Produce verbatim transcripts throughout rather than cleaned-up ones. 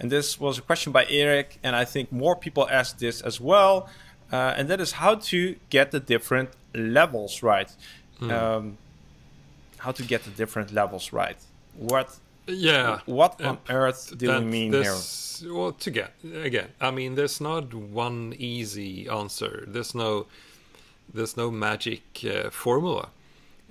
And this was a question by Erik, and I think more people asked this as well. Uh, and that is how to get the different levels right. Mm. Um, how to get the different levels right. What? Yeah. What on earth do we mean here? Well, to get again, I mean, there's not one easy answer. There's no, there's no magic uh, formula,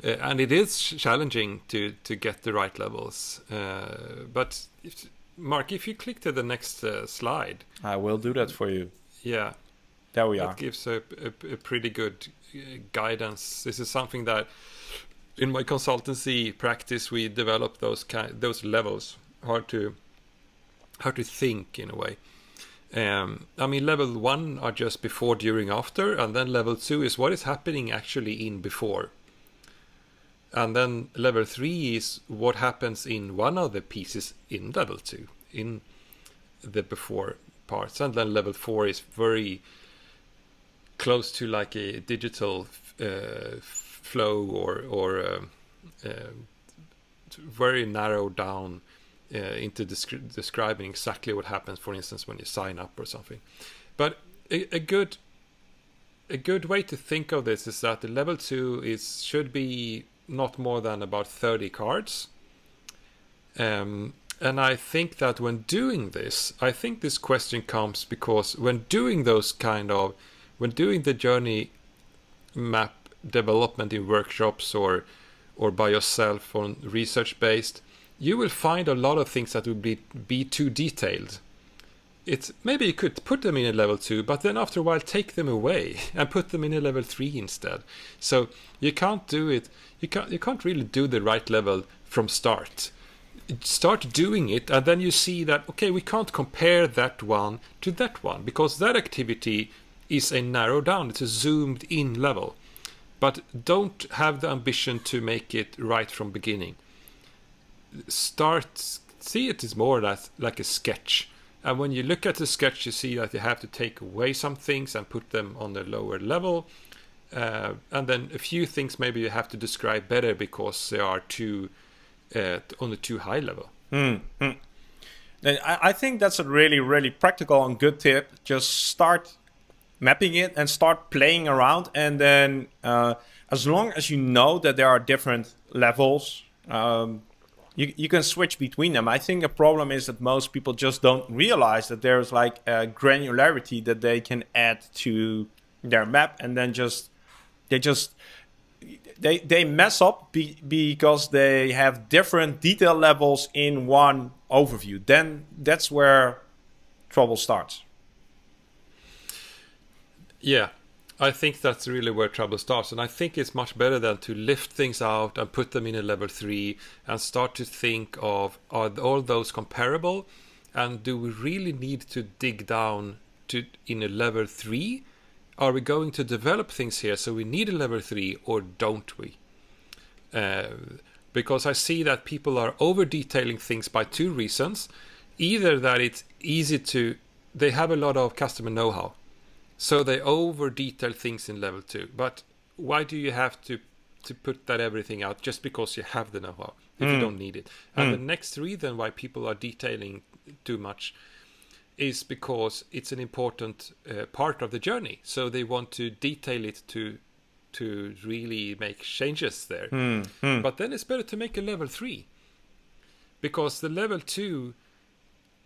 uh, and it is challenging to to get the right levels. Uh, but if, Mark, if you click to the next uh, slide, I will do that for you. Yeah, there we are. It gives a, a, a pretty good uh, guidance. This is something that, in my consultancy practice, we develop those kind, those levels. How to, how to think in a way. Um, I mean, level one are just before, during, after, and then level two is what is happening actually in before. And then level three is what happens in one of the pieces in level two, in the before parts. And then level four is very close to like a digital uh, flow or or uh, uh, very narrowed down uh, into descri describing exactly what happens, for instance, when you sign up or something. But a, a good a good way to think of this is that the level two is should be not more than about thirty cards. Um, and I think that when doing this, I think this question comes because when doing those kind of when doing the journey map development in workshops or or by yourself on research based, you will find a lot of things that will be be too detailed. It's maybe you could put them in a level two, but then after a while take them away and put them in a level three instead. So you can't do it. You can't you can't really do the right level from start. Start doing it, and then you see that okay, we can't compare that one to that one because that activity is a narrowed down. It's a zoomed in level. But don't have the ambition to make it right from beginning. Start, see it is more like, like a sketch. And when you look at the sketch, you see that you have to take away some things and put them on the lower level. Uh, and then a few things maybe you have to describe better because they are too uh, on the too high level. Mm-hmm. I think that's a really, really practical and good tip. Just start mapping it and start playing around, and then uh, as long as you know that there are different levels, um, you, you can switch between them. I think the problem is that most people just don't realize that there's like a granularity that they can add to their map, and then just they just they they mess up be, because they have different detail levels in one overview. Then that's where trouble starts. Yeah, I think that's really where trouble starts. And I think it's much better than to lift things out and put them in a level three and start to think of, are all those comparable? And do we really need to dig down to in a level three? Are we going to develop things here so we need a level three, or don't we? Uh, because I see that people are over-detailing things by two reasons. Either that it's easy to, they have a lot of customer know-how. So they over detail things in level two, but why do you have to to put that everything out just because you have the know-how if mm. you don't need it? And mm. the next reason why people are detailing too much is because it's an important uh, part of the journey. So they want to detail it to to really make changes there. Mm. Mm. But then it's better to make a level three, because the level two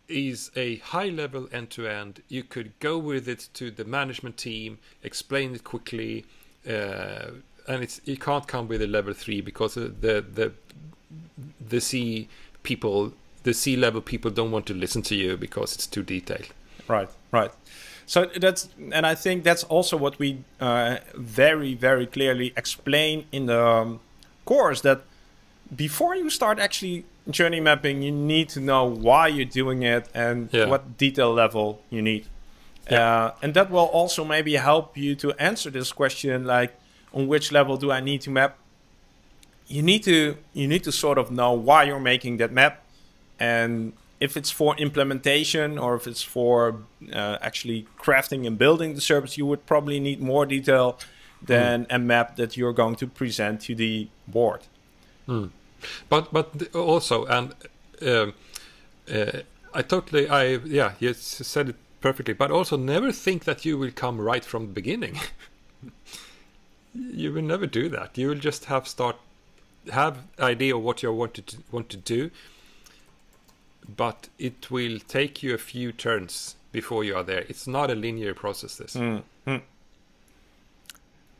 is a high level end-to-end. You could go with it to the management team, explain it quickly, uh, and it's you can't come with a level three because the the the C people, the C level people don't want to listen to you because it's too detailed. Right, right. So that's, and I think that's also what we uh, very very clearly explain in the um, course, that before you start actually journey mapping, you need to know why you're doing it and yeah. what detail level you need. Yeah. Uh, and that will also maybe help you to answer this question, like, on which level do I need to map? You need to, you need to sort of know why you're making that map. And if it's for implementation or if it's for uh, actually crafting and building the service, you would probably need more detail than mm. a map that you're going to present to the board. Mm. But but also, and um, uh, I totally, I yeah, you said it perfectly. But also, never think that you will come right from the beginning. You will never do that. You will just have start have idea of what you want to want to do. But it will take you a few turns before you are there. It's not a linear process. This. Mm-hmm.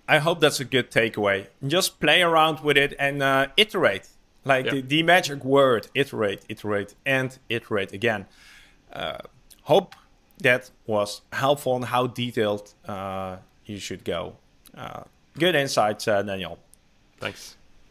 I hope that's a good takeaway. Just play around with it and uh, iterate. Like yep. the, the magic word, iterate, iterate, and iterate again. Uh, hope that was helpful on how detailed uh, you should go. Uh, good insights, uh, Daniel. Thanks.